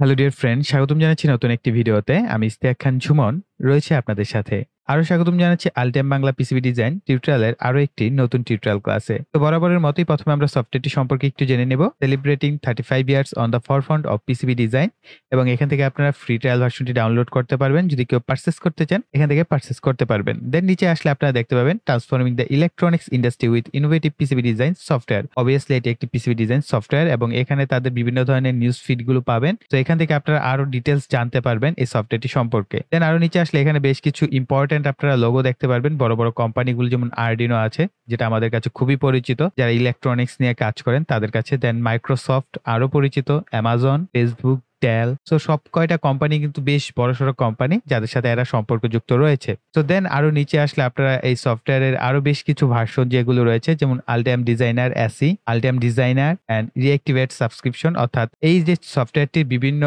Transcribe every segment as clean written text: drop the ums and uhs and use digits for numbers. Hello dear friend, স্বাগতম জানাচ্ছি নতুন একটি ভিডিওতে। আমি ইস্তিয়াক খান ঝুমন রয়েছে আপনাদের সাথে। আরও স্বাগতম জানাচ্ছি আলটিয়াম বাংলা পিসিবি ডিজাইন টিউটোরিয়ালের আরও একটি নতুন টিউটোরিয়াল ক্লাসে। তো বরাবরের মতোই প্রথমে আমরা সফটওয়্যারটি সম্পর্কে একটু জেনে নেব। Celebrating 35 years on the forefront of PCB design, এবং এখান থেকে আপনারা ফ্রি ট্রায়াল ভার্সনটি ডাউনলোড করতে পারবেন। যদি কেউ পারচেস করতে চান এখান থেকে পারচেস করতে পারবেন। দেন নিচে আসলে আপনারা দেখতে পাবেন transforming the electronics industry with innovative PCB design software. Obviously এটি একটি পিসিবি ডিজাইন সফটওয়্যার, এবং এখানে তাদের বিভিন্ন ধরনের নিউজ ফিডগুলো পাবেন। তো এখান থেকে আপনারা আরও ডিটেলস জানতে পারবেন এই সফটওয়্যারটি সম্পর্কে। দেন আরও নিচে আসলে এখানে বেশ কিছু ইম্পর্টেন্ট আপনারা লোগো দেখতে পারবেন। বড় বড় কোম্পানিগুলো যেমন আর্ডিনো আছে, যেটা আমাদের কাছে খুবই পরিচিত, যারা ইলেকট্রনিক্স নিয়ে কাজ করেন তাদের কাছে। দেন মাইক্রোসফট আরো পরিচিত, অ্যামাজন, ফেসবুক, ডেল, সো সব কয়টা কোম্পানি কিন্তু বেশ বড়সড় কোম্পানি যাদের সাথে এরা সম্পর্কযুক্ত রয়েছে। তো দেন আরো নিচে আসলে আপনারা এই সফটওয়্যারের আরো বেশ কিছু ভার্সন যেগুলো রয়েছে, যেমন Altium designer SE, Altium designer and reactivate subscription, অর্থাৎ এই যে সফটওয়্যারটির বিভিন্ন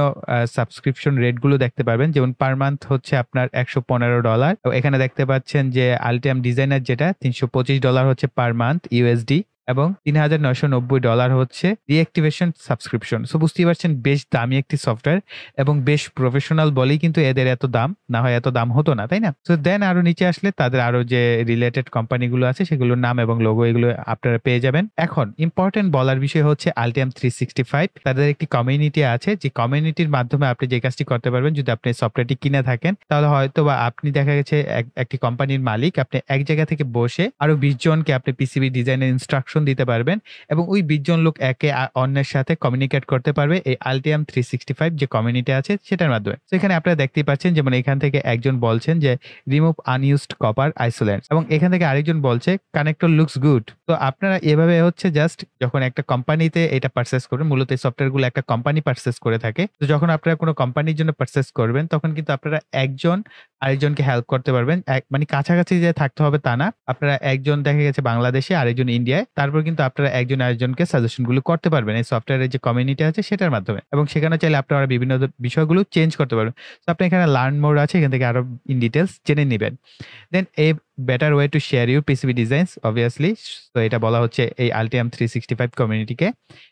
সাবস্ক্রিপশন রেটগুলো দেখতে পারবেন। যেমন পার মান্থ হচ্ছে আপনার $115। এখানে দেখতে পাচ্ছেন যে আলটিয়াম ডিজাইনার যেটা $325 হচ্ছে পার মান্থ USD, এবং $3,990 হচ্ছে রিঅ্যাক্টিভেশন সাবস্ক্রিপশন। সো বুঝতেই পারছেন বেশ দামি একটি সফটওয়্যার, এবং বেশ প্রফেশনাল বলেই কিন্তু এদের এত দাম, না হয় এত দাম হতো না, তাই না? সো দেন আরো নিচে আসলে তাদের আরো যে রিলেটেড কোম্পানিগুলো আছে সেগুলোর নাম এবং লোগো এগুলো আপনারা পেয়ে যাবেন। এখন ইম্পর্টেন্ট বলার বিষয় হচ্ছে আলটিয়াম 365 তাদের একটি কমিউনিটি আছে, যে কমিউনিটির মাধ্যমে আপনি যে কাজটি করতে পারবেন। যদি আপনি সফটওয়্যারটি কিনে থাকেন তাহলে হয়তো বা আপনি দেখা গেছে একটি কোম্পানির মালিক, আপনি এক জায়গা থেকে বসে আরো 20 জনকে আপনি পিসিবি ডিজাইনের ইনস্ট্রাকশন দিতে পারবেন, এবং ওই 20 জন লোক একে অন্যের সাথে কমিউনিকেট করতে পারবে এই আলটিয়াম 365 যে কমিউনিটি আছে সেটার মাধ্যমে। সেখানে আপনারা দেখতেই পাচ্ছেন, যেমন এখান থেকে একজন বলছেন যে রিমুভ আনইউজড কপার আইসোলেন্টস, এবং এখান থেকে আরেকজন বলছে কানেক্টর লুকস গুড। তো আপনারা এভাবে হচ্ছে জাস্ট যখন একটা কোম্পানিতে এটা পারচেস করবেন, মূলত এই সফটওয়্যারগুলো একটা কোম্পানি পারচেস করে থাকে। তো যখন আপনারা কোনো কোম্পানির জন্য পারচেস করবেন তখন কিন্তু আপনারা একজন আরেকজনকে হেল্প করতে পারবেন, মানে কাছাকাছি যে থাকতে হবে তা না, আপনারা একজন দেখা গেছে বাংলাদেশে আরেকজন ইন্ডিয়ায়, তারপর কিন্তু আপনারা একজন আরেকজনকে সাজেশনগুলো করতে পারবেন এই সফটওয়্যারের যে কমিউনিটি আছে সেটার মাধ্যমে। এবং সেখানে চাইলে আপনারা বিভিন্ন বিষয়গুলো চেঞ্জ করতে পারবেন। তো আপনি এখানে লার্ন মোড আছে, এখান থেকে আরো ইন ডিটেলস জেনে নেবেন। দেন এই better way to share your PCB designs, obviously, তো এটা বলা হচ্ছে এই Altium 365 কমিউনিটিকে।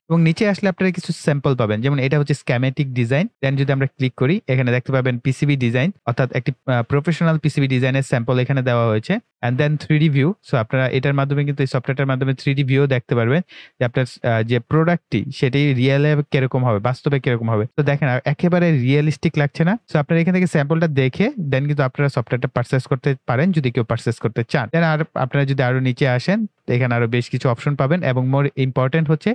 এবং নিচে আসলে আপনারা কিছু স্যাম্পল পাবেন, যেমন এটা হচ্ছে স্ক্যামেটিক ডিজাইন। দেন যদি আমরা ক্লিক করি এখানে দেখতে পাবেন PCB ডিজাইন, অর্থাৎ একটি প্রফেশনাল PCB ডিজাইনের স্যাম্পল এখানে দেওয়া হয়েছে। And then 3D view, so আপনারা এটার মাধ্যমে কিন্তু এই সফটওয়্যারটার মাধ্যমে 3D ভিউ দেখতে পারবেন যে আপনার যে প্রোডাক্টটি সেটি রিয়েলে কিরকম হবে, বাস্তবে কিরকম হবে। তো দেখেন একেবারে রিয়েলিস্টিক লাগছে না। সো আপনারা এখান থেকে স্যাম্পলটা দেখে দেন কিন্তু আপনারা সফটওয়্যারটা পারচেস করতে পারেন যদি কেউ পারচেস করতে চান। আর আপনারা যদি আরো নিচে আসেন এখানে আরো বেশ কিছু অপশন পাবেন, এবং মোর ইম্পর্টেন্ট হচ্ছে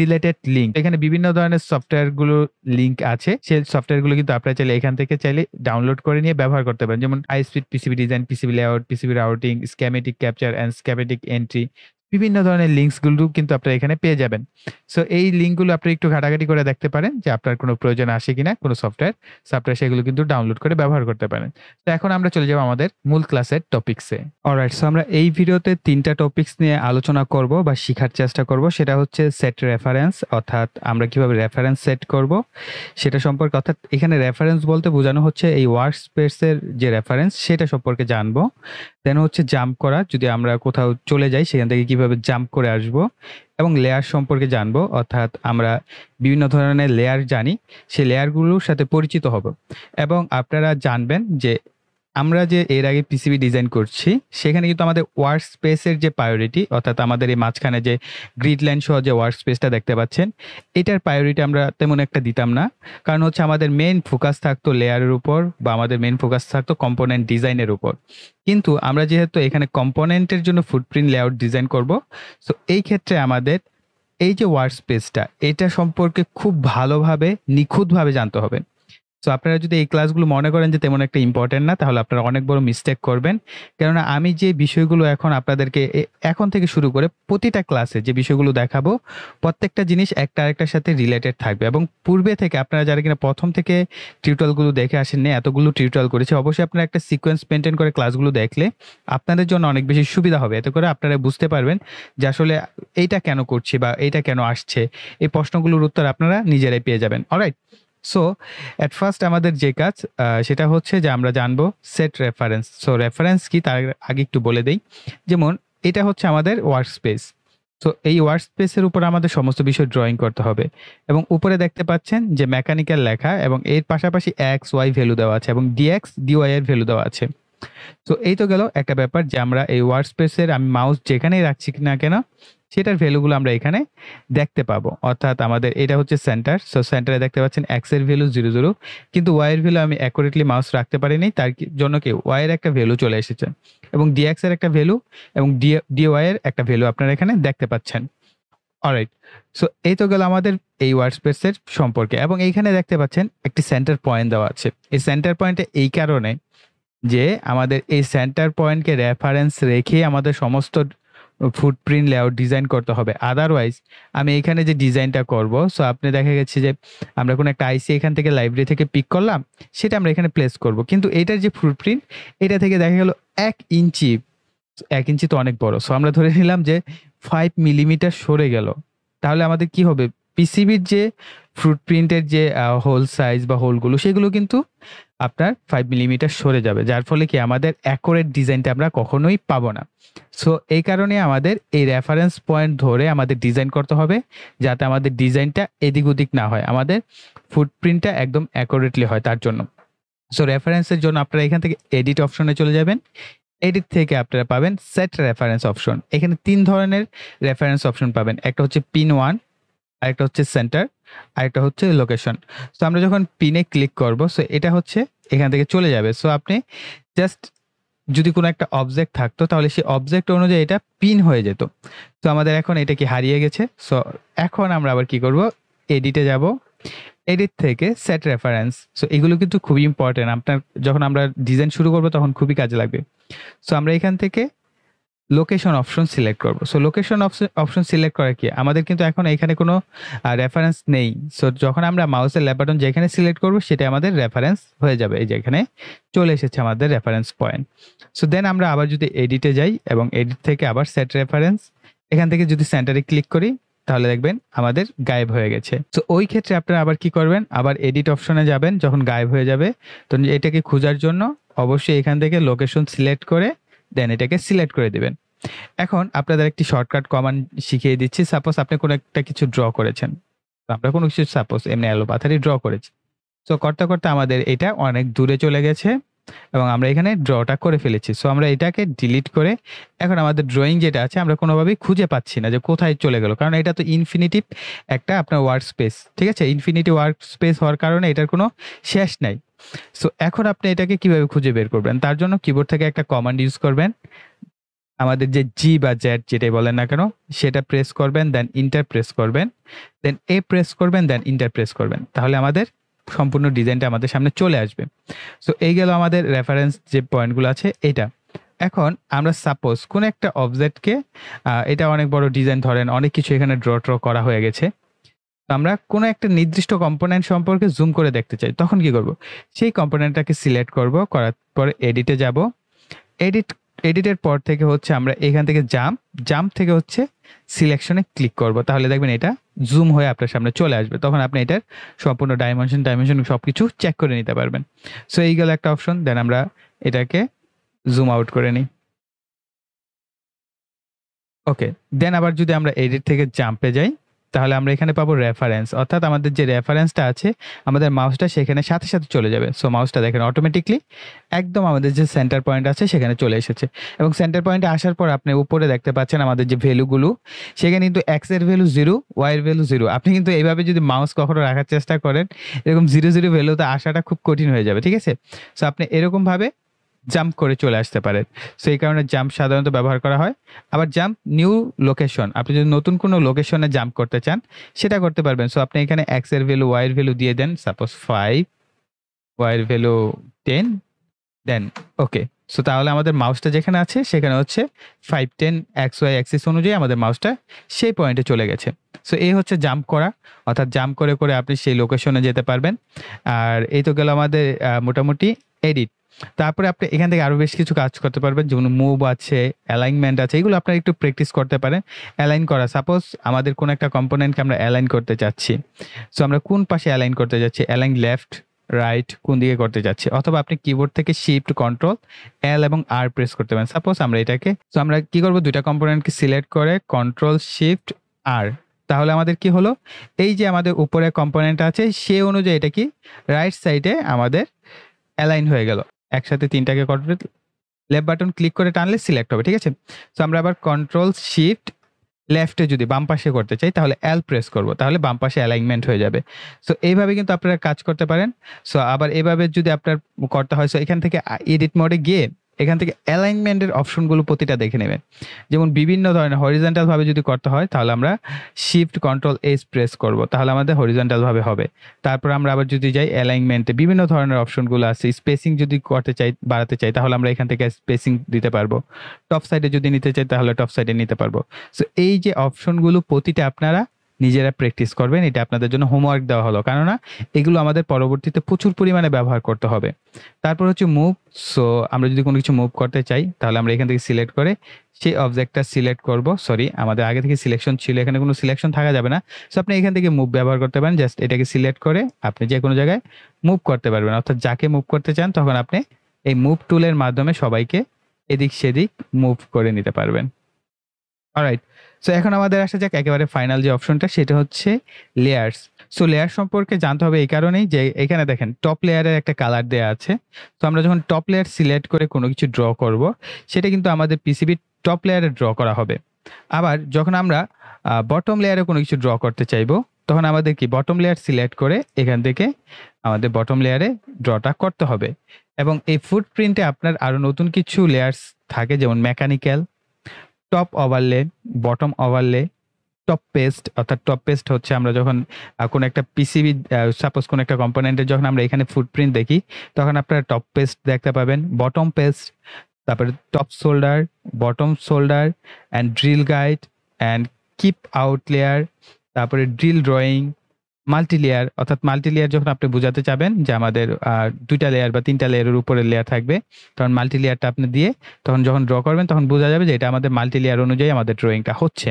রিলেটেড লিঙ্ক। এখানে বিভিন্ন ধরনের সফটওয়্যার গুলো লিঙ্ক আছে, সেই সফটওয়্যার গুলো কিন্তু আপনারা চাইলে এখান থেকে চাইলে ডাউনলোড করে নিয়ে ব্যবহার করতে পারেন। যেমন high speed PCB design, PCB layout, PCB routing, schematic capture and schematic entry, বিভিন্ন ধরনের লিঙ্কসগুলো কিন্তু আপনারা এখানে পেয়ে যাবেন। সো এই লিঙ্কগুলো আপনি একটু ঘাটাঘাটি করে দেখতে পারেন যে আপনার কোনো প্রয়োজন আসে কিনা কোনো সফটওয়্যার, আপনারা সেগুলো কিন্তু ডাউনলোড করে ব্যবহার করতে পারেন। তো এখন আমরা চলে যাব আমাদের মূল ক্লাসের টপিকসে। অলরাইট, সো আমরা এই ভিডিওতে 3টা টপিকস নিয়ে আলোচনা করব বা শেখার চেষ্টা করব। সেটা হচ্ছে সেট রেফারেন্স, অর্থাৎ আমরা কিভাবে রেফারেন্স সেট করব সেটা সম্পর্কে, অর্থাৎ এখানে রেফারেন্স বলতে বোঝানো হচ্ছে এই ওয়ার্ক স্পেসের যে রেফারেন্স সেটা সম্পর্কে জানবো। দেন হচ্ছে জাম্প করা, যদি আমরা কোথাও চলে যাই সেখান থেকে কিভাবে জাম্প করে আসব, এবং লেয়ার সম্পর্কে জানবো, অর্থাৎ আমরা বিভিন্ন ধরনের লেয়ার জানি সেই লেয়ারগুলোর সাথে পরিচিত হব। এবং আপনারা জানবেন যে আমরা যে এর আগে PCB ডিজাইন করছি সেখানে কিন্তু আমাদের ওয়ার্ক স্পেসের যে প্রায়োরিটি, অর্থাৎ আমাদের এই মাঝখানে যে গ্রিড লাইন সহ যে ওয়ার্ক স্পেসটা দেখতে পাচ্ছেন এটার প্রায়োরিটি আমরা তেমন একটা দিতাম না, কারণ হচ্ছে আমাদের মেইন ফোকাস থাকতো লেয়ারের উপর, বা আমাদের মেইন ফোকাস থাকতো কম্পোনেন্ট ডিজাইনের উপর। কিন্তু আমরা যেহেতু এখানে কম্পোনেন্টের জন্য ফুটপ্রিন্ট লেআউট ডিজাইন করব, সো এই ক্ষেত্রে আমাদের এই যে ওয়ার্ক স্পেসটা এটা সম্পর্কে খুব ভালোভাবে নিখুঁতভাবে জানতে হবে। সো আপনারা যদি এই ক্লাসগুলো মনে করেন যে তেমন একটা ইম্পর্টেন্ট না, তাহলে আপনারা অনেক বড় মিস্টেক করবেন। কেননা আমি যে বিষয়গুলো এখন আপনাদেরকে এখন থেকে শুরু করে প্রতিটা ক্লাসে যে বিষয়গুলো দেখাবো প্রত্যেকটা জিনিস একটা আরেকটার সাথে রিলেটেড থাকবে। এবং পূর্বে থেকে আপনারা যারা কিনা প্রথম থেকে টিউটোরিয়ালগুলো দেখে আসেননি, এতগুলো টিউটোরিয়াল করেছে, অবশ্যই আপনারা একটা সিকোয়েন্স মেনটেন করে ক্লাসগুলো দেখলে আপনাদের জন্য অনেক বেশি সুবিধা হবে। এতে করে আপনারা বুঝতে পারবেন যে আসলে এইটা কেন করছি বা এইটা কেন আসছে, এই প্রশ্নগুলোর উত্তর আপনারা নিজেরাই পেয়ে যাবেন। অলরাইট, সো অ্যাট ফার্স্ট আমাদের যে কাজ সেটা হচ্ছে যে আমরা জানবো সেট রেফারেন্স। সো রেফারেন্স কি তার আগে একটু বলে দেই। যেমন এটা হচ্ছে আমাদের ওয়ার্ক স্পেস, সো এই ওয়ার্কস্পেসের উপর আমাদের সমস্ত বিষয় ড্রয়িং করতে হবে এবং উপরে দেখতে পাচ্ছেন যে মেকানিক্যাল লেখা এবং এর পাশাপাশি এক্স ওয়াই ভ্যালু দেওয়া আছে এবং ডিএক্স ডিওয়াই এর ভ্যালু দেওয়া আছে। সো এই তো গেল একটা ব্যাপার যে আমরা এই ওয়ার্কস্পেসের আমি মাউস যেখানেই রাখছি না কেন সেটার ভ্যালুগুলো আমরা এখানে দেখতে পাবো, অর্থাৎ আমাদের এটা হচ্ছে সেন্টার। সো সেন্টারে দেখতে পাচ্ছেন এক্স এর ভ্যালু 00 কিন্তু ওয়াই এর ভ্যালু আমি অ্যাকুরেটলি মাউস রাখতে পারিনি, তার জন্য কি ওয়াই এর একটা ভ্যালু চলে এসেছে এবং ডিএক্স এর একটা ভ্যালু এবং ডিওয়াই এর একটা ভ্যালু আপনারা এখানে দেখতে পাচ্ছেন। অলরাইট, সো এই তো গেল আমাদের এই ওয়ার্কস্পেসের সম্পর্কে। এবং এইখানে দেখতে পাচ্ছেন একটি সেন্টার পয়েন্ট দেওয়া আছে। এই সেন্টার পয়েন্টে এই কারণে যে আমাদের এই সেন্টার পয়েন্টকে রেফারেন্স রেখে আমাদের সমস্ত ফুটপ্রিন্ট লেআউট ডিজাইন করতে হবে, আদারওয়াইজ আমি এখানে যে ডিজাইনটা করব সো আপনি দেখা গেছে যে আমরা কোনো একটা আইসি এখান থেকে লাইব্রেরি থেকে পিক করলাম সেটা আমরা এখানে প্লেস করব, কিন্তু এটার যে ফুটপ্রিন্ট এটা থেকে দেখা গেল 1 ইঞ্চি, 1 ইঞ্চি তো অনেক বড়, সো আমরা ধরে নিলাম যে 5 মিলিমিটার সরে গেল। তাহলে আমাদের কি হবে, পিসিবির যে ফুটপ্রিন্টের যে হোল সাইজ বা হোলগুলো সেগুলো কিন্তু আপনার 5 মিলিমিটার সরে যাবে, যার ফলে কি আমাদের অ্যাকুরেট ডিজাইনটা আমরা কখনোই পাবো না। সো এই কারণে আমাদের এই রেফারেন্স পয়েন্ট ধরে আমাদের ডিজাইন করতে হবে যাতে আমাদের ডিজাইনটা এদিক ওদিক না হয়, আমাদের ফুটপ্রিন্টটা একদম অ্যাকুরেটলি হয় তার জন্য। সো রেফারেন্সের জন্য আপনারা এখান থেকে এডিট অপশনে চলে যাবেন, এডিট থেকে আপনারা পাবেন সেট রেফারেন্স অপশন। এখানে 3 ধরনের রেফারেন্স অপশন পাবেন, একটা হচ্ছে পিন 1, আরেকটা হচ্ছে সেন্টার, আরেকটা হচ্ছে লোকেশন। সো আমরা যখন পিনে ক্লিক করব সো এটা হচ্ছে এখান থেকে চলে যাবে। সো আপনি জাস্ট যদি কোনো একটা অবজেক্ট থাকতো তাহলে সেই অবজেক্ট অনুযায়ী এটা পিন হয়ে যেত। তো আমাদের এখন এটা কি হারিয়ে গেছে, সো এখন আমরা আবার কি করব, এডিটে যাব, এডিট থেকে সেট রেফারেন্স। সো এগুলো কিন্তু খুবই ইম্পর্টেন্ট, আপনার যখন আমরা ডিজাইন শুরু করব তখন খুবই কাজে লাগবে। সো আমরা এখান থেকে লোকেশন অপশন সিলেক্ট করব। সো লোকেশন অপশন সিলেক্ট করা কি, আমাদের কিন্তু এখন এখানে কোনো রেফারেন্স নেই, সো যখন আমরা মাউসের লেফট বাটন যেখানে সিলেক্ট করব সেটা আমাদের রেফারেন্স হয়ে যাবে। এই যে এখানে চলে এসেছে আমাদের রেফারেন্স পয়েন্ট। সো দেন আমরা আবার যদি এডিটে যাই এবং এডিট থেকে আবার সেট রেফারেন্স, এখান থেকে যদি সেন্টারে ক্লিক করি তাহলে দেখবেন আমাদের গায়েব হয়ে গেছে। সো ওই ক্ষেত্রে আপনারা আবার কি করবেন, আবার এডিট অপশনে যাবেন, যখন গায়েব হয়ে যাবে তো এটাকে খোঁজার জন্য অবশ্যই এখান থেকে লোকেশন সিলেক্ট করে দেন এটাকে সিলেক্ট করে দেবেন। এখন আপনাদের একটি শর্টকাট কমান্ড শিখিয়ে দিচ্ছি। সাপোজ আপনি কোনো একটা কিছু ড্র করেছেন, আমরা কোনো কিছু সাপোজ এমনি আলো পাথারি ড্র করেছি, সো করতে করতে আমাদের এটা অনেক দূরে চলে গেছে এবং আমরা এখানে ড্রটা করে ফেলেছি। সো আমরা এটাকে ডিলিট করে এখন আমাদের ড্রয়িং যেটা আছে আমরা কোনোভাবেই খুঁজে পাচ্ছি না যে কোথায় চলে গেল, কারণ এটা তো ইনফিনিটিভ একটা আপনার ওয়ার্ক স্পেস, ঠিক আছে, ইনফিনিটি ওয়ার্ক স্পেস হওয়ার কারণে এটার কোনো শেষ নাই। সো এখন আপনি এটাকে কিভাবে খুঁজে বের করবেন, তার জন্য কিবোর্ড থেকে একটা কমান্ড ইউজ করবেন, আমাদের যে জি বা জেড যেটাই বলেন না কেন সেটা প্রেস করবেন, দেন ইন্টার প্রেস করবেন, দেন এ প্রেস করবেন, দেন ইন্টার প্রেস করবেন, তাহলে আমাদের সম্পূর্ণ ডিজাইনটা আমাদের সামনে চলে আসবে। সো এই গেল আমাদের রেফারেন্স যে পয়েন্টগুলো আছে এটা। এখন আমরা সাপোজ কোন একটা অবজেক্টকে, এটা অনেক বড় ডিজাইন ধরেন অনেক কিছু এখানে ড্র করা হয়ে গেছে, আমরা কোনো একটা নির্দিষ্ট কম্পোনেন্ট সম্পর্কে জুম করে দেখতে চাই, তখন কি করব, সেই কম্পোনেন্টটাকে সিলেক্ট করব, করার পরে এডিটে যাব, এডিটের পর থেকে হচ্ছে আমরা এখান থেকে জাম্প থেকে হচ্ছে সিলেকশনে ক্লিক করব, তাহলে দেখবেন এটা জুম হয়ে আপনার সামনে চলে আসবে, তখন আপনি এটার সম্পূর্ণ ডাইমেনশন সব কিছু চেক করে নিতে পারবেন। সো এই গেল একটা অপশন। দেন আমরা এটাকে জুম আউট করে নিই, ওকে। দেন আবার যদি আমরা এডিট থেকে জাম্পে যাই তাহলে আমরা এখানে পাবো রেফারেন্স, অর্থাৎ আমাদের যে রেফারেন্সটা আছে আমাদের মাউসটা সেখানে সাথে সাথে চলে যাবে। সো মাউসটা দেখেন অটোমেটিকলি একদম আমাদের যে সেন্টার পয়েন্ট আছে সেখানে চলে এসেছে এবং সেন্টার পয়েন্টে আসার পর আপনি উপরে দেখতে পাচ্ছেন আমাদের যে ভ্যালুগুলো সেখানে কিন্তু এক্স এর ভ্যালু 0, ওয়াই এর ভ্যালু 0। আপনি কিন্তু এইভাবে যদি মাউস কখনো রাখার চেষ্টা করেন এরকম 0 0 ভ্যালুতে আসাটা খুব কঠিন হয়ে যাবে, ঠিক আছে। সো আপনি এরকমভাবে জাম্প করে চলে আসতে পারেন। সো এই কারণে জাম্প সাধারণত ব্যবহার করা হয়। আবার জাম্প নিউ লোকেশন, আপনি যদি নতুন কোনো লোকেশনে জাম্প করতে চান সেটা করতে পারবেন। সো আপনি এখানে এক্স এর ভ্যালু, ওয়াই এর ভ্যালু দিয়ে দেন, সাপোজ 5, ওয়াই এর ভ্যালু 10, দেন ওকে। সো তাহলে আমাদের মাউসটা যেখানে আছে সেখানে হচ্ছে 5, 10 এক্স ওয়াই অ্যাক্সিস অনুযায়ী আমাদের মাউসটা সেই পয়েন্টে চলে গেছে। সো এই হচ্ছে জাম্প করা, অর্থাৎ জাম্প করে করে আপনি সেই লোকেশনে যেতে পারবেন। আর এই তো গেল আমাদের মোটামুটি এডিট। তারপরে আপনি এখান থেকে আরও বেশ কিছু কাজ করতে পারবেন, যেমন মুভ আছে, অ্যালাইনমেন্ট আছে, এগুলো আপনারা একটু প্র্যাকটিস করতে পারেন। অ্যালাইন করা, সাপোজ আমাদের কোন একটা কম্পোনেন্টকে আমরা অ্যালাইন করতে চাচ্ছি, সো আমরা কোন পাশে অ্যালাইন করতে যাচ্ছি, অ্যালাইন লেফট, রাইট কোন দিকে করতে যাচ্ছি, অথবা আপনি কিবোর্ড থেকে শিফট কন্ট্রোল এল এবং আর প্রেস করতে পারেন। সাপোজ আমরা এটাকে, তো আমরা কি করব, দুইটা কম্পোনেন্টকে সিলেক্ট করে কন্ট্রোল শিফট আর, তাহলে আমাদের কি হলো, এই যে আমাদের উপরে কম্পোনেন্ট আছে সে অনুযায়ী এটা কি রাইট সাইডে আমাদের অ্যালাইন হয়ে গেল। একসাথে তিনটাকে কন্ট্রোল লেফট বাটন ক্লিক করে টানলে সিলেক্ট হবে, ঠিক আছে। তো আমরা আবার কন্ট্রোল শিফট লেফটে যদি বাম পাশে করতে চাই তাহলে এল প্রেস করব, তাহলে বাম পাশে অ্যালাইনমেন্ট হয়ে যাবে। সো এইভাবে কিন্তু আপনারা কাজ করতে পারেন। সো আবার এভাবে যদি আপনার করতে হয়, সো এখান থেকে এডিট মোডে গিয়ে এখান থেকে অ্যালাইনমেন্টের অপশনগুলো প্রতিটা দেখে নেবেন। যেমন বিভিন্ন ধরনের হরিজন্টালভাবে যদি করতে হয় তাহলে আমরা শিফট কন্ট্রোল এস প্রেস করব, তাহলে আমাদের হরিজন্টালভাবে হবে। তারপর আমরা আবার যদি যাই অ্যালাইনমেন্টে বিভিন্ন ধরনের অপশনগুলো আছে, স্পেসিং যদি করতে চাই, বাড়াতে চাই, তাহলে আমরা এখান থেকে স্পেসিং দিতে পারবো। টপ সাইডে যদি নিতে চাই তাহলে টপ সাইডে নিতে পারবো। সো এই যে অপশনগুলো প্রতিটা আপনারা নিজেরা প্র্যাকটিস করবেন, এটা আপনাদের জন্য হোমওয়ার্ক দেওয়া হলো, কেননা এগুলো আমাদের পরবর্তীতে প্রচুর পরিমাণে ব্যবহার করতে হবে। তারপর হচ্ছে মুভ। সো আমরা যদি কোনো কিছু মুভ করতে চাই তাহলে আমরা এখান থেকে সিলেক্ট করে সেই অবজেক্টটা সিলেক্ট করব। সরি, আমাদের আগে থেকে সিলেকশন ছিল, এখানে কোনো সিলেকশন থাকা যাবে না। সো আপনি এখান থেকে মুভ ব্যবহার করতে পারেন, জাস্ট এটাকে সিলেক্ট করে আপনি যে কোনো জায়গায় মুভ করতে পারবেন, অর্থাৎ যাকে মুভ করতে চান তখন আপনি এই মুভ টুলের মাধ্যমে সবাইকে এদিক সেদিক মুভ করে নিতে পারবেন। অলরাইট, সো এখন আমাদের আসা যাক একেবারে ফাইনাল যে অপশনটা, সেটা হচ্ছে লেয়ার্স। সো লেয়ার সম্পর্কে জানতে হবে এই কারণেই যে এখানে দেখেন টপ লেয়ারের একটা কালার দেওয়া আছে। তো আমরা যখন টপ লেয়ার সিলেক্ট করে কোনো কিছু ড্র করব, সেটা কিন্তু আমাদের পিসিবির টপ লেয়ারে ড্র করা হবে। আবার যখন আমরা বটম লেয়ারে কোনো কিছু ড্র করতে চাইব তখন আমাদের কি বটম লেয়ার সিলেক্ট করে এখান থেকে আমাদের বটম লেয়ারে ড্রটা করতে হবে। এবং এই ফুটপ্রিন্টে আপনার আরও নতুন কিছু লেয়ার্স থাকে, যেমন mechanical, top overlay, bottom overlay, top paste. অর্থাৎ টপ পেস্ট হচ্ছে আমরা যখন কোনো একটা পিসিবি, সাপোজ কোনো একটা কম্পোনেন্টের যখন আমরা এখানে ফুটপ্রিন্ট দেখি তখন আপনারা টপ পেস্ট দেখতে পাবেন, বটম পেস্ট, তারপরে top solder, bottom solder and drill guide and keep out layer, তারপরে ড্রিল ড্রয়িং, মাল্টিলেয়ার। অর্থাৎ মাল্টিলেয়ার যখন আপনি বোঝাতে চাবেন যে আমাদের দুইটা লেয়ার বা তিনটা লেয়ারের উপরে লেয়ার থাকবে, তখন মাল্টিলেয়ারটা আপনি দিয়ে তখন যখন ড্র করবেন তখন বোঝা যাবে যে এটা আমাদের মাল্টিলেয়ার অনুযায়ী আমাদের ড্রয়িংটা হচ্ছে।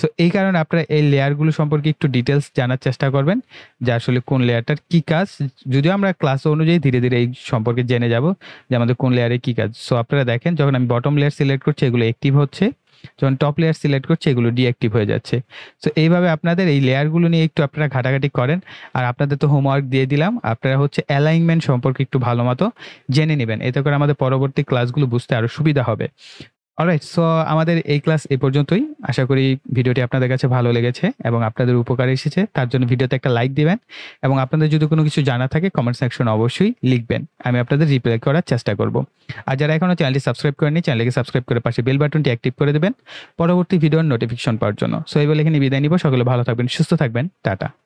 সো এই কারণে আপনারা এই লেয়ারগুলো সম্পর্কে একটু ডিটেলস জানার চেষ্টা করবেন যে আসলে কোন লেয়ারটার কী কাজ। যদিও আমরা ক্লাস অনুযায়ী ধীরে ধীরে এই সম্পর্কে জেনে যাব যে আমাদের কোন লেয়ারে কী কাজ। সো আপনারা দেখেন যখন আমি বটম লেয়ার সিলেক্ট করছি এগুলো অ্যাক্টিভ হচ্ছে, যখন টপ লেয়ার সিলেক্ট করছে এগুলো ডিঅ্যাক্টিভ হয়ে যাচ্ছে। সো এইভাবে আপনাদের এই লেয়ারগুলো নিয়ে একটু আপনারা ঘাটাঘাটি করেন। আর আপনাদের তো হোমওয়ার্ক দিয়ে দিলাম, আপনারা হচ্ছে অ্যালাইনমেন্ট সম্পর্কে একটু ভালো মতো জেনে নেবেন, এতে করে আমাদের পরবর্তী ক্লাসগুলো বুঝতে আরও সুবিধা হবে। অলরাইট, সো আমাদের এই ক্লাস এ পর্যন্তই। আশা করি ভিডিওটি আপনাদের কাছে ভালো লেগেছে এবং আপনাদের উপকারে এসেছে, তার জন্য ভিডিওতে একটা লাইক দিবেন এবং আপনাদের যদি কোনো কিছু জানা থাকে কমেন্ট সেকশনে অবশ্যই লিখবেন, আমি আপনাদের রিপ্লাই করার চেষ্টা করব। আর যারা এখনও চ্যানেলটি সাবস্ক্রাইব করেনি, চ্যানেলকে সাবস্ক্রাইব করে পাশে বেল বাটনটি অ্যাক্টিভ করে দেবেন পরবর্তী ভিডিওর নোটিফিকেশন পাওয়ার জন্য। সো এই বলে এখানে বিদায় নিব, সকলে ভালো থাকবেন, সুস্থ থাকবেন, টাটা।